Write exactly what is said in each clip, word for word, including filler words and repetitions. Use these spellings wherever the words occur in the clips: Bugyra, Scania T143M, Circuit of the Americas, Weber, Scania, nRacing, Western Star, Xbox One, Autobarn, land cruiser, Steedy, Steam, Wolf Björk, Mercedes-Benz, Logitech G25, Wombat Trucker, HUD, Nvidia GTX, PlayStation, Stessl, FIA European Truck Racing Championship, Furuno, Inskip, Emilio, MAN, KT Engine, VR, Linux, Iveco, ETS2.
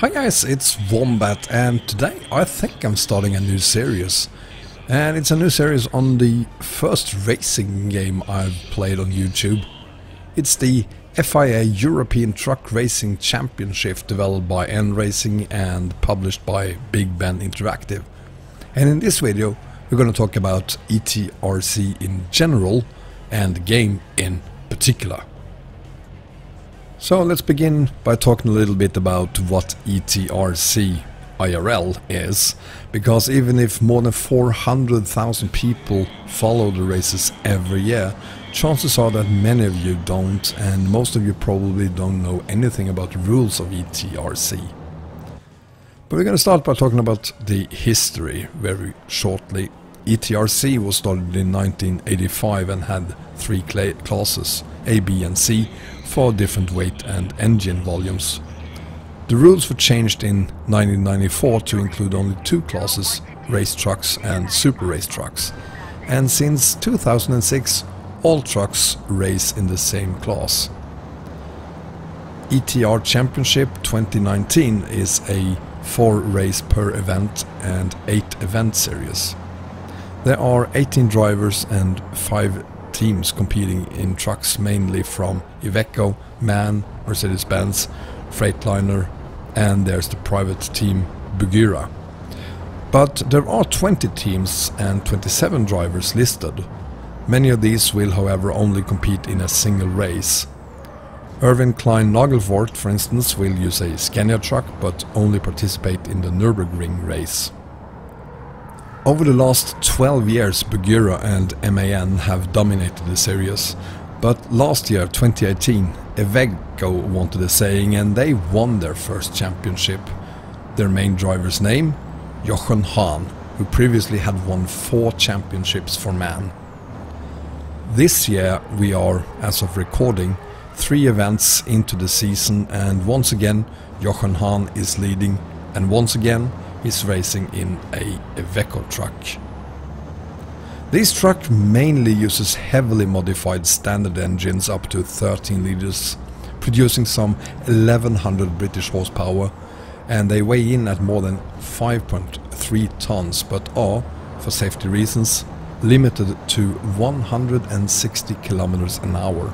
Hi guys, it's Wombat, and today I think I'm starting a new series. And it's a new series on the first racing game I've played on YouTube. It's the F I A European Truck Racing Championship, developed by nRacing and published by Big Ben Interactive. And in this video we're going to talk about E T R C in general and the game in particular. So let's begin by talking a little bit about what E T R C I R L is, because even if more than four hundred thousand people follow the races every year, chances are that many of you don't, and most of you probably don't know anything about the rules of E T R C. But we're going to start by talking about the history very shortly. E T R C was started in nineteen eighty-five and had three classes, A, B and C, for different weight and engine volumes. The rules were changed in nineteen ninety-four to include only two classes, race trucks and super race trucks. And since two thousand six, all trucks race in the same class. E T R Championship twenty nineteen is a four race per event and eight event series. There are eighteen drivers and five teams competing in trucks, mainly from Iveco, MAN, Mercedes-Benz, Freightliner, and there's the private team Bugyra. But there are twenty teams and twenty-seven drivers listed. Many of these will, however, only compete in a single race. Erwin Klein Nagelfort, for instance, will use a Scania truck but only participate in the Nürburgring race. Over the last twelve years, Bugyra and MAN have dominated the series, but last year, twenty eighteen, Iveco wanted a saying and they won their first championship. Their main driver's name? Jochen Hahn, who previously had won four championships for MAN. This year we are, as of recording, three events into the season, and once again Jochen Hahn is leading, and once again he's racing in a Iveco truck. This truck mainly uses heavily modified standard engines up to thirteen liters, producing some eleven hundred British horsepower, and they weigh in at more than five point three tons, but are, for safety reasons, limited to one hundred sixty kilometers an hour.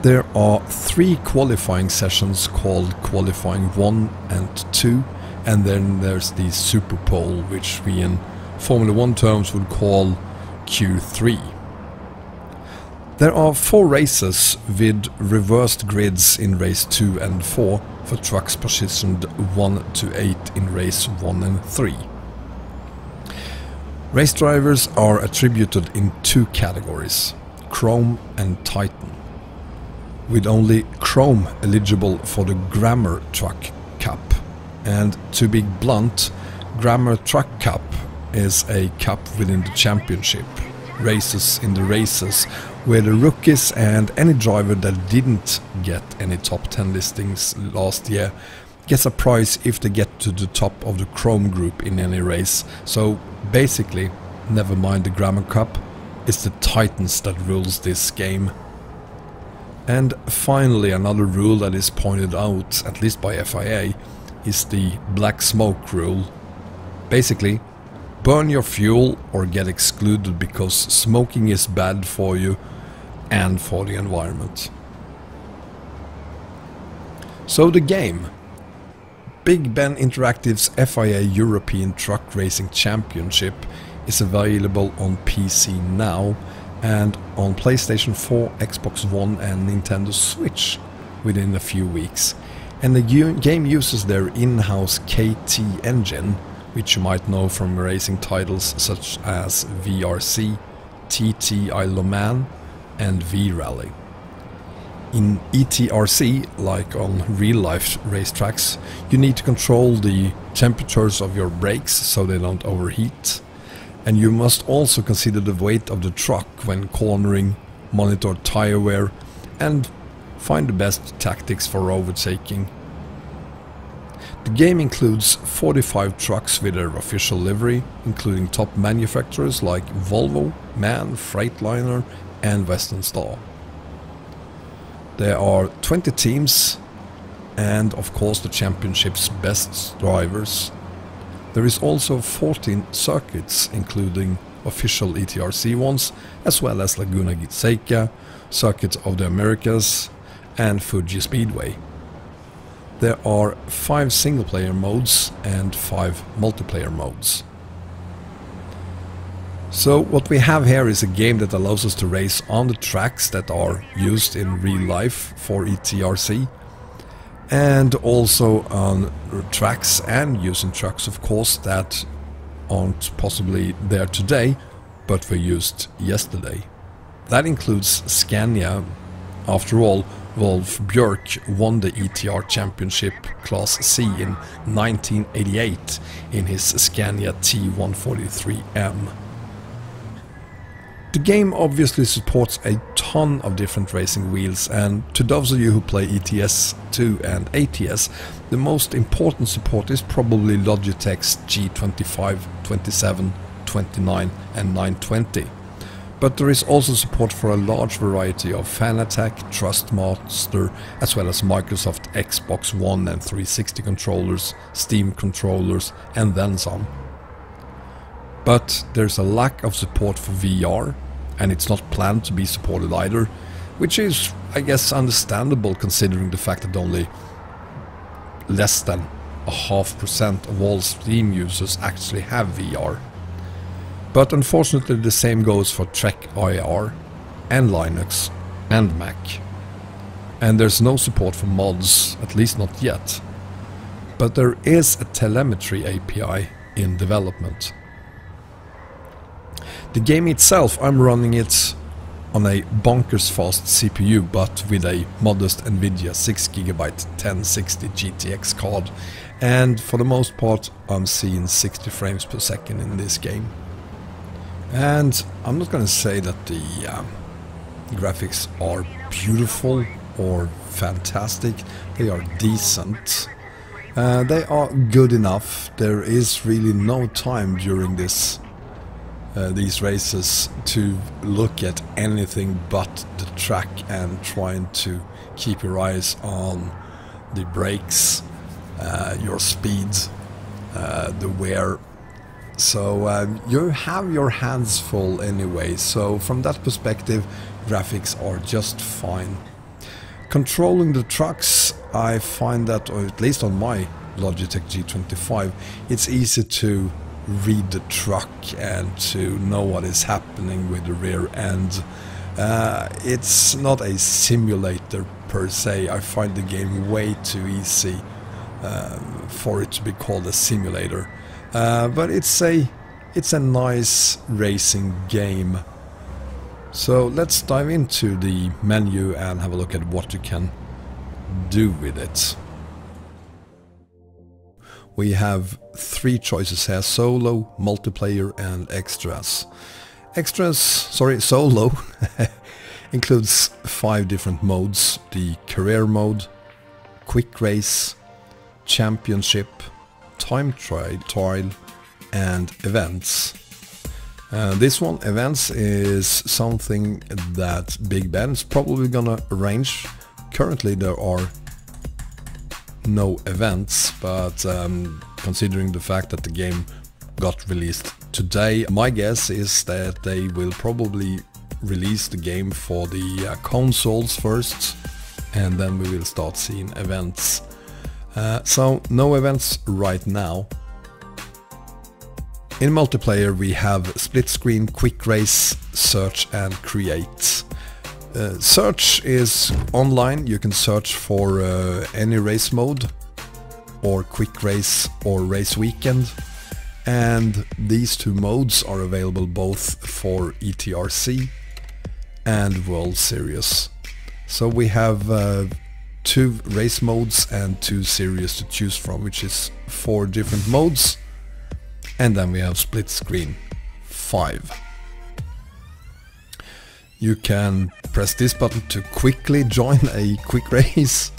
There are three qualifying sessions called qualifying one and two, and then there's the Super Pole, which we in Formula one terms would call Q three. There are four races with reversed grids in race two and four for trucks positioned one to eight in race one and three. Race drivers are attributed in two categories, Chrome and Titan, with only Chrome eligible for the Grammar Truck Cup. And to be blunt, Grammar Truck Cup is a cup within the championship, races in the races, where the rookies and any driver that didn't get any top ten listings last year gets a prize if they get to the top of the Chrome group in any race. So basically, never mind the Grammar Cup, it's the Titans that rules this game. And finally, another rule that is pointed out, at least by F I A, is the black smoke rule. Basically, burn your fuel or get excluded because smoking is bad for you and for the environment. So the game. Big Ben Interactive's F I A European Truck Racing Championship is available on P C now and on PlayStation four, Xbox One and Nintendo Switch within a few weeks. And the game uses their in-house K T engine, which you might know from racing titles such as V R C, T T I Le Mans and V-Rally. In E T R C, like on real-life racetracks, you need to control the temperatures of your brakes so they don't overheat. And you must also consider the weight of the truck when cornering, monitor tire wear, and find the best tactics for overtaking. The game includes forty-five trucks with their official livery, including top manufacturers like Volvo, MAN, Freightliner and Western Star. There are twenty teams and of course the championship's best drivers. There is also fourteen circuits, including official E T R C ones, as well as Laguna Seca, Circuit of the Americas and Fuji Speedway. There are five single-player modes and five multiplayer modes. So what we have here is a game that allows us to race on the tracks that are used in real life for E T R C, and also on tracks and using trucks, of course, that aren't possibly there today but were used yesterday. That includes Scania. After all, Wolf Björk won the E T R Championship Class C in nineteen eighty-eight in his Scania T one forty-three M. The game obviously supports a ton of different racing wheels, and to those of you who play E T S two and A T S, the most important support is probably Logitech's G twenty-five, twenty-seven, twenty-nine and nine twenty. But there is also support for a large variety of Fanatec, Trustmaster, as well as Microsoft Xbox One and three sixty controllers, Steam controllers, and then some. But there's a lack of support for V R, and it's not planned to be supported either, which is, I guess, understandable considering the fact that only less than a half percent of all Steam users actually have V R. But unfortunately the same goes for Trek I R, and Linux, and Mac. And there's no support for mods, at least not yet. But there is a telemetry A P I in development. The game itself, I'm running it on a bonkers fast C P U, but with a modest Nvidia six gigabyte ten sixty G T X card. And for the most part I'm seeing sixty frames per second in this game. And I'm not gonna say that the uh, graphics are beautiful or fantastic, they are decent. Uh, they are good enough. There is really no time during this, uh, these races to look at anything but the track and trying to keep your eyes on the brakes, uh, your speed, uh, the wear. So uh, you have your hands full anyway, so from that perspective graphics are just fine. Controlling the trucks, I find that, or at least on my Logitech G twenty-five, it's easy to read the truck and to know what is happening with the rear end. Uh, it's not a simulator per se. I find the game way too easy uh, for it to be called a simulator. Uh, but it's a it's a nice racing game. So let's dive into the menu and have a look at what you can do with it. We have three choices here: solo, multiplayer, and extras. Extras, sorry, solo includes five different modes: the career mode, quick race, championship, time trial, and events. Uh, this one, events, is something that Big Ben is probably gonna arrange. Currently there are no events, but um, considering the fact that the game got released today, my guess is that they will probably release the game for the uh, consoles first, and then we will start seeing events. Uh, so, no events right now. In multiplayer we have split screen, quick race, search and create. Uh, search is online, you can search for uh, any race mode, or quick race or race weekend. And these two modes are available both for E T R C and World Series. So we have uh, two race modes and two series to choose from, which is four different modes, and then we have split screen, five. You can press this button to quickly join a quick race,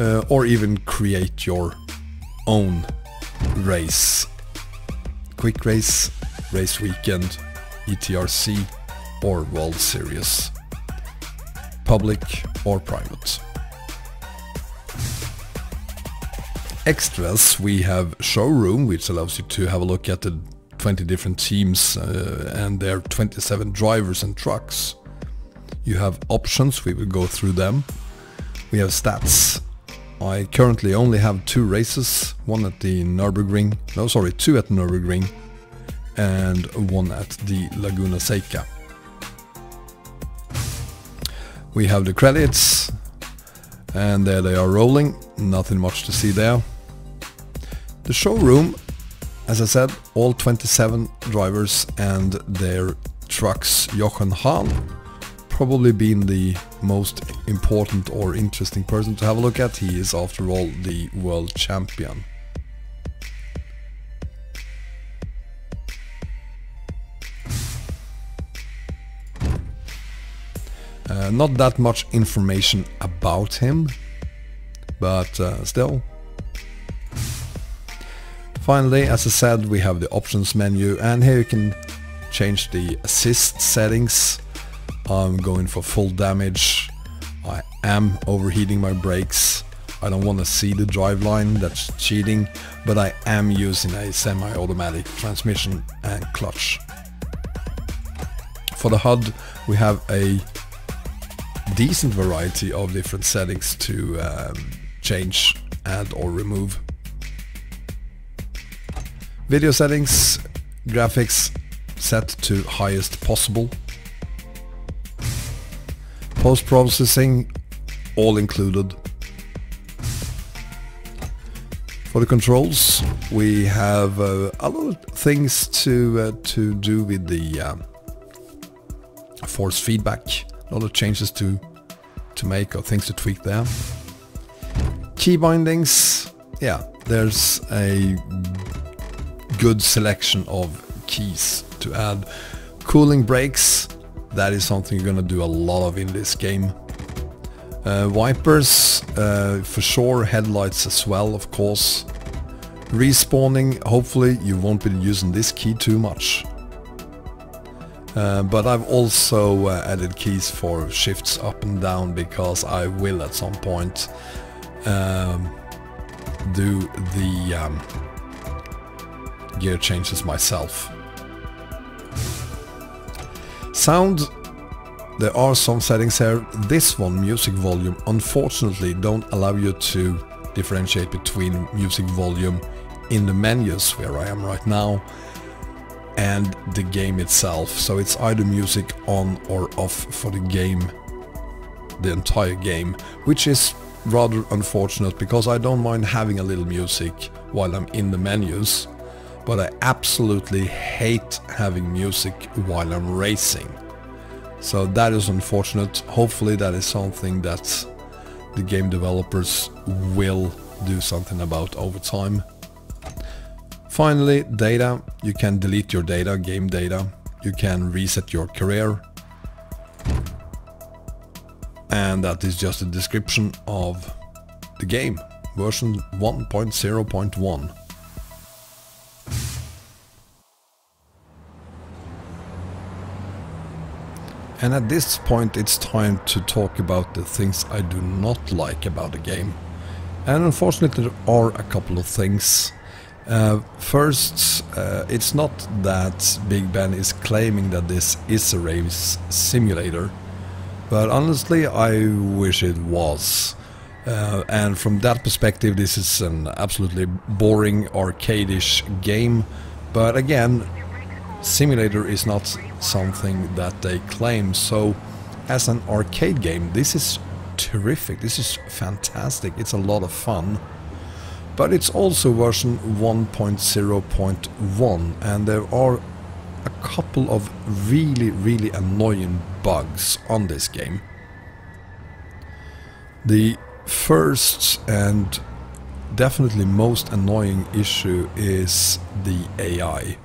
uh, or even create your own race. Quick race, race weekend, E T R C or World Series, public or private. extras, we have showroom, which allows you to have a look at the twenty different teams uh, and their twenty-seven drivers and trucks. You have options, we will go through them. We have stats. I currently only have two races, one at the Nürburgring, no sorry, two at Nürburgring and one at the Laguna Seca. We have the credits, and there they are rolling, nothing much to see there. The showroom, as I said, all twenty-seven drivers and their trucks. Jochen Hahn, probably been the most important or interesting person to have a look at, he is after all the world champion. Uh, not that much information about him, but uh, still. Finally, as I said, we have the options menu, and here you can change the assist settings. I'm going for full damage. I am overheating my brakes. I don't want to see the driveline, that's cheating, but I am using a semi-automatic transmission and clutch. For the H U D, we have a decent variety of different settings to um, change, add or remove. Video settings, graphics set to highest possible. Post-processing, all included. For the controls, we have uh, a lot of things to, uh, to do with the um, force feedback. A lot of changes to to make or things to tweak there. Key bindings, yeah, there's a good selection of keys to add. Cooling brakes, that is something you're gonna do a lot of in this game. Uh, wipers, uh, for sure, headlights as well, of course. Respawning, hopefully you won't be using this key too much. Uh, but I've also uh, added keys for shifts up and down, because I will at some point um, do the um, gear changes myself. Sound, there are some settings here. This one, music volume, unfortunately don't allow you to differentiate between music volume in the menus where I am right now and the game itself, so it's either music on or off for the game, the entire game, which is rather unfortunate, because I don't mind having a little music while I'm in the menus, but I absolutely hate having music while I'm racing. So that is unfortunate. Hopefully that is something that the game developers will do something about over time. Finally, data. You can delete your data, game data. You can reset your career. And that is just a description of the game, version one point zero point one. And at this point it's time to talk about the things I do not like about the game. And unfortunately there are a couple of things. Uh, first, uh, it's not that Big Ben is claiming that this is a race simulator, but honestly I wish it was. Uh, and from that perspective this is an absolutely boring arcade-ish game, but again, simulator is not something that they claim, so as an arcade game this is terrific, this is fantastic, it's a lot of fun. But it's also version one point zero point one, and there are a couple of really, really annoying bugs on this game. The first and definitely most annoying issue is the A I.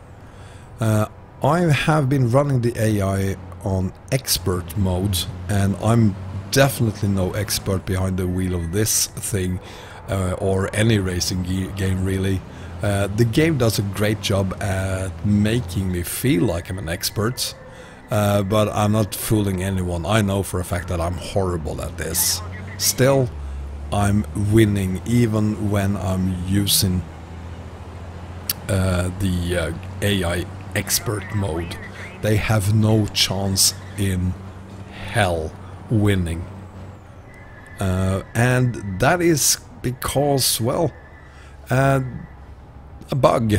Uh, I have been running the A I on expert mode, and I'm definitely no expert behind the wheel of this thing. Uh, or any racing game really. Uh, the game does a great job at making me feel like I'm an expert, uh, but I'm not fooling anyone. I know for a fact that I'm horrible at this. Still, I'm winning even when I'm using uh, the uh, A I expert mode. They have no chance in hell winning. Uh, and that is because, well, uh, a bug.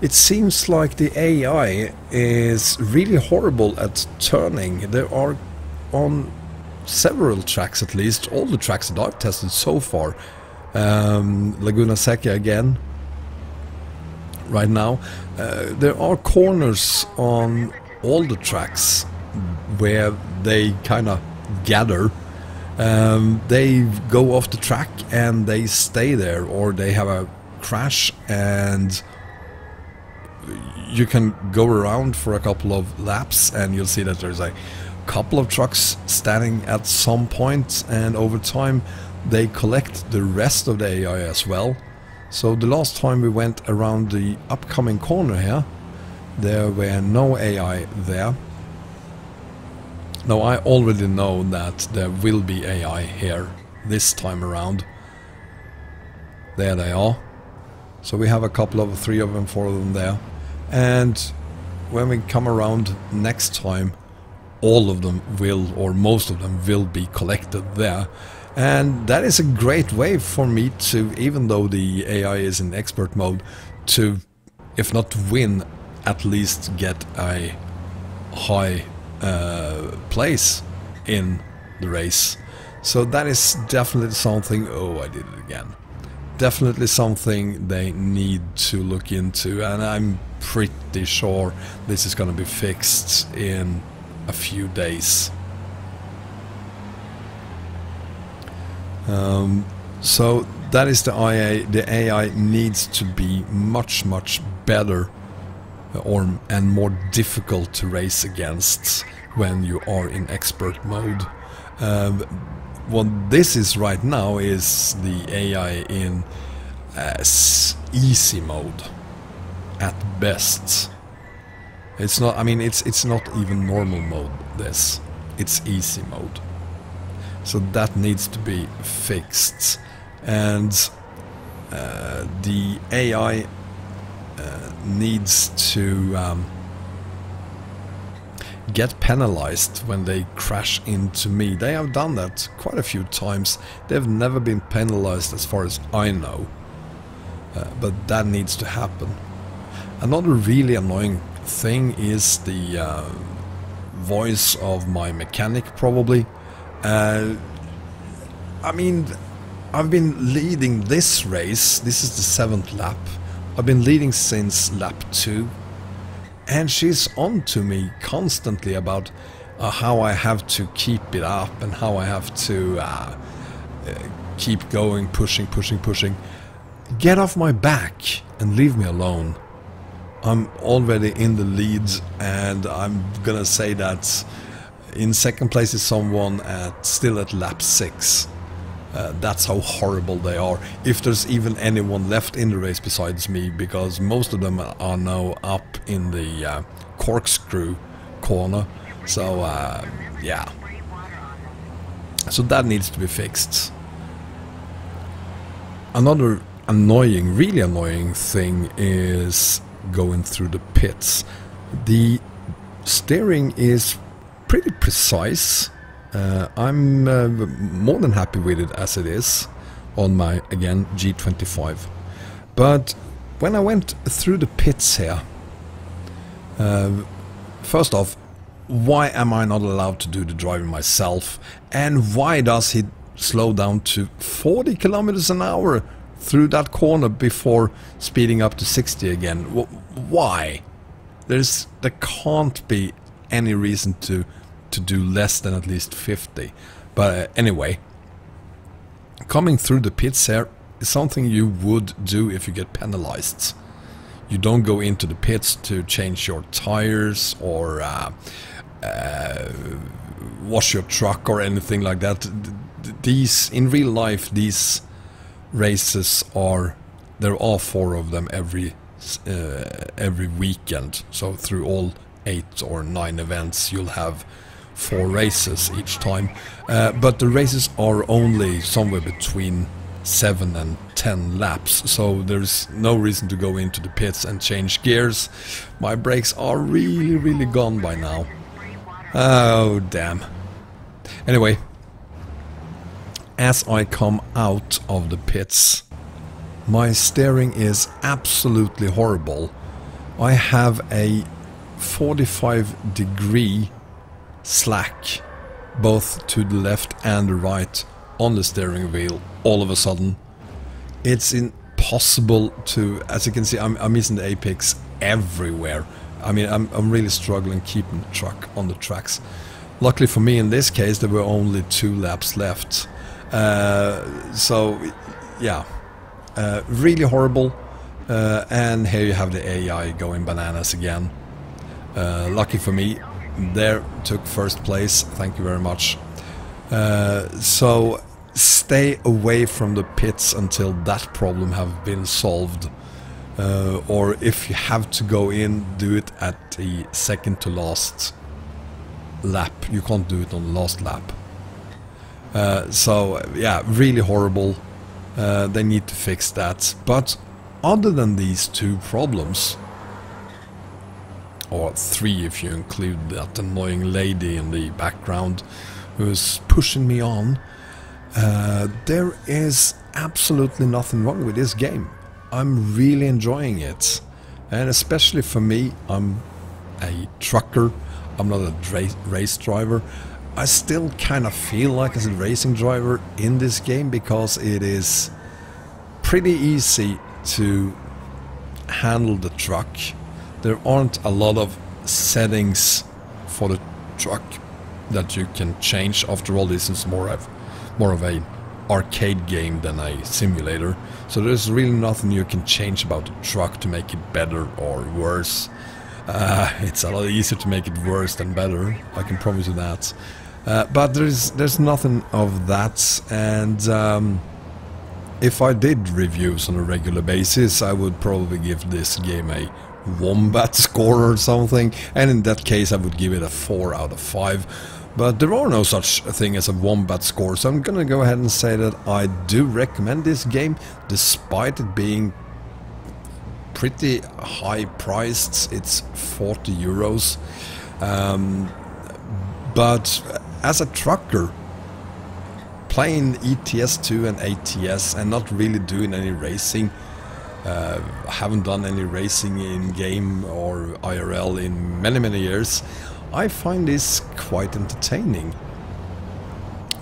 It seems like the A I is really horrible at turning. There are on several tracks, at least all the tracks that I've tested so far. Um, Laguna Seca again. Right now, uh, there are corners on all the tracks where they kind of gather. Um, they go off the track and they stay there, or they have a crash and you can go around for a couple of laps and you'll see that there's a couple of trucks standing at some point, and over time they collect the rest of the A I as well. So the last time we went around the upcoming corner here, there were no A I there. Now I already know that there will be A I here this time around. There they are. So we have a couple of, three of them, four of them there. And when we come around next time, all of them will, or most of them will be collected there. And that is a great way for me to, even though the A I is in expert mode, to, if not win, at least get a high uh, place in the race. So that is definitely something, oh, I did it again. Definitely something they need to look into, and I'm pretty sure this is going to be fixed in a few days. Um, so that is the I A. The A I needs to be much, much better, or and more difficult to race against when you are in expert mode. Um, what this is right now is the A I in uh, easy mode, at best. It's not. I mean, it's it's not even normal mode. This, it's easy mode. So that needs to be fixed, and uh, the A I uh, needs to um, get penalized when they crash into me. They have done that quite a few times. They've never been penalized as far as I know, uh, but that needs to happen. Another really annoying thing is the uh, voice of my mechanic, probably. Uh, I mean, I've been leading this race. This is the seventh lap. I've been leading since lap two, and she's on to me constantly about uh, how I have to keep it up and how I have to uh, uh, keep going, pushing, pushing, pushing. Get off my back and leave me alone. I'm already in the lead, and I'm gonna say that in second place is someone at, still at lap six. Uh, that's how horrible they are. If there's even anyone left in the race besides me, because most of them are now up in the uh, corkscrew corner. So, uh, yeah. So that needs to be fixed. Another annoying, really annoying thing is going through the pits. The steering is pretty precise. Uh, I'm uh, more than happy with it as it is on my, again, G twenty-five. But when I went through the pits here, uh, first off, why am I not allowed to do the driving myself? And why does he slow down to forty kilometers an hour through that corner before speeding up to sixty again? W why? There's, there can't be any reason to to do less than at least fifty. But uh, anyway, coming through the pits here is something you would do if you get penalized. You don't go into the pits to change your tires or uh, uh, wash your truck or anything like that. These, in real life, these races are, there are four of them every uh, every weekend. So through all eight or nine events, you'll have four races each time, uh, but the races are only somewhere between seven and ten laps, so there's no reason to go into the pits and change gears. My brakes are really really gone by now. Oh damn. Anyway, as I come out of the pits, my steering is absolutely horrible. I have a forty-five degree slack both to the left and the right on the steering wheel all of a sudden. It's impossible to, as you can see, I'm, I'm missing the apex everywhere. I mean, I'm, I'm really struggling keeping the truck on the tracks. Luckily for me in this case there were only two laps left. Uh, so yeah, uh, really horrible. Uh, and here you have the A I going bananas again. Uh, lucky for me, there took first place, thank you very much. Uh, so stay away from the pits until that problem have been solved, uh, or if you have to go in, do it at the second to last lap. You can't do it on the last lap. Uh, so yeah, really horrible. Uh, they need to fix that. But other than these two problems, or three if you include that annoying lady in the background who's pushing me on, uh, there is absolutely nothing wrong with this game. I'm really enjoying it, and especially for me, I'm a trucker, I'm not a race driver. I still kind of feel like as a racing driver in this game, because it is pretty easy to handle the truck. There aren't a lot of settings for the truck that you can change. After all, this is more of more of a arcade game than a simulator, so there's really nothing you can change about the truck to make it better or worse. Uh, it's a lot easier to make it worse than better, I can promise you that. Uh, but there's there's nothing of that, and um, if I did reviews on a regular basis, I would probably give this game a Wombat score or something, and in that case I would give it a four out of five, but there are no such thing as a Wombat score, so I'm gonna go ahead and say that I do recommend this game, despite it being pretty high priced. It's forty euros, um, but as a trucker playing E T S two and A T S and not really doing any racing, Uh, haven't done any racing in game or I R L in many many years, I find this quite entertaining.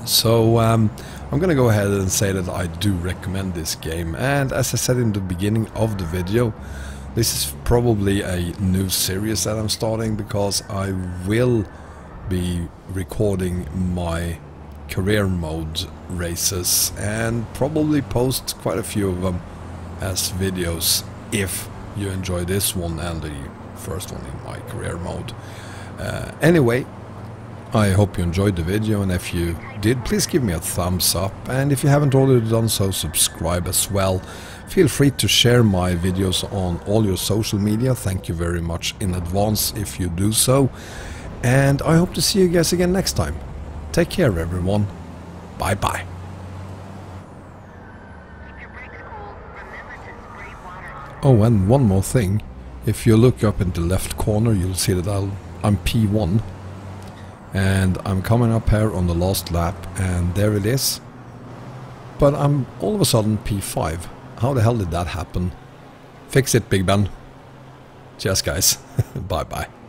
So um, I'm gonna go ahead and say that I do recommend this game, and as I said in the beginning of the video, this is probably a new series that I'm starting, because I will be recording my career mode races and probably post quite a few of them as videos if you enjoy this one and the first one in my career mode. Uh, anyway, I hope you enjoyed the video, and if you did, please give me a thumbs up, and if you haven't already done so, subscribe as well. Feel free to share my videos on all your social media, thank you very much in advance if you do so, and I hope to see you guys again next time. Take care everyone, bye bye. Oh, and one more thing, if you look up in the left corner you'll see that I'll, I'm P one, and I'm coming up here on the last lap, and there it is, but I'm all of a sudden P five. How the hell did that happen? Fix it, Big Ben. Cheers guys, bye bye.